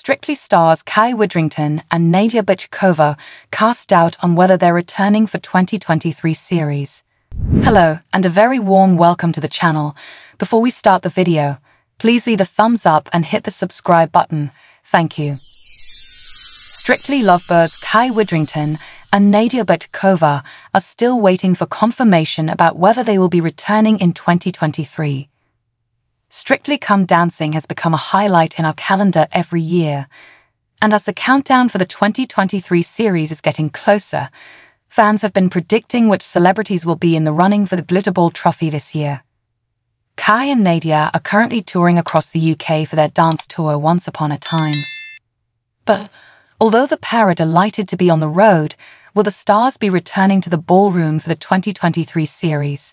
Strictly stars Kai Widdrington and Nadiya Bychkova cast doubt on whether they're returning for 2023 series. Hello, and a very warm welcome to the channel. Before we start the video, please leave a thumbs up and hit the subscribe button. Thank you. Strictly lovebirds Kai Widdrington and Nadiya Bychkova are still waiting for confirmation about whether they will be returning in 2023. Strictly Come Dancing has become a highlight in our calendar every year, and as the countdown for the 2023 series is getting closer, fans have been predicting which celebrities will be in the running for the Glitterball Trophy this year. Kai and Nadiya are currently touring across the UK for their dance tour Once Upon a Time. But although the pair are delighted to be on the road, will the stars be returning to the ballroom for the 2023 series?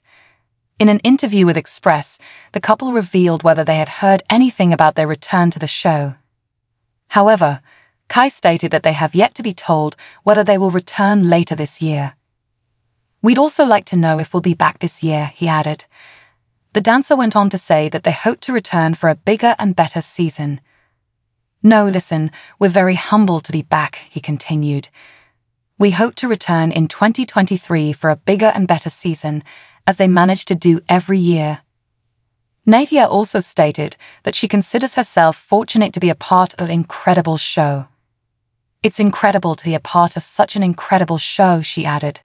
In an interview with Express, the couple revealed whether they had heard anything about their return to the show. However, Kai stated that they have yet to be told whether they will return later this year. "We'd also like to know if we'll be back this year," he added. The dancer went on to say that they hope to return for a bigger and better season. "No, listen, we're very humbled to be back," he continued. "We hope to return in 2023 for a bigger and better season, as they manage to do every year." Nadiya also stated that she considers herself fortunate to be a part of an incredible show. "It's incredible to be a part of such an incredible show," she added.